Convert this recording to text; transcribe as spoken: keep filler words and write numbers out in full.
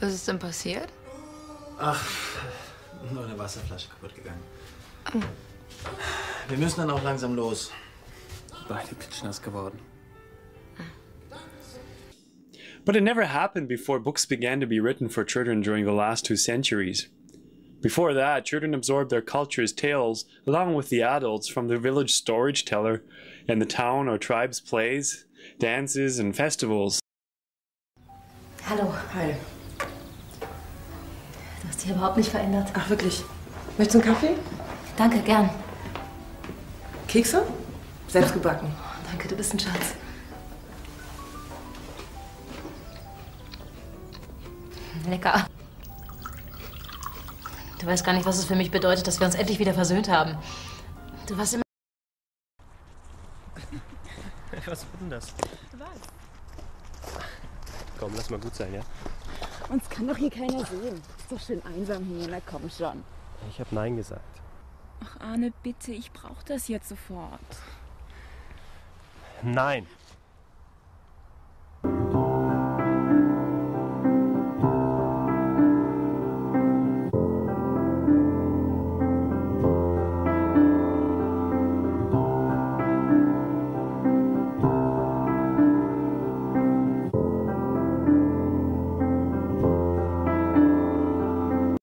Was ist denn passiert? Ach, nur eine Wasserflasche kaputt gegangen. Oh. Wir müssen dann auch langsam los. Beide klitschnass geworden. But it never happened before books began to be written for children during the last two centuries. Before that, children absorbed their culture's tales along with the adults from the village storage teller and the town or tribe's plays, dances and festivals. Hallo. Hi. Du hast dich überhaupt nicht verändert. Ach wirklich? Möchtest du einen Kaffee? Danke, gern. Kekse? Selbst gebacken. Oh, danke, du bist ein Schatz. Lecker. Du weißt gar nicht, was es für mich bedeutet, dass wir uns endlich wieder versöhnt haben. Du warst immer... Was wird denn das? Was? Komm, lass mal gut sein, ja? Uns kann doch hier keiner sehen. Ist doch schön einsam hier, na komm schon. Ich hab Nein gesagt. Ach Arne, bitte, ich brauch das jetzt sofort. Nein.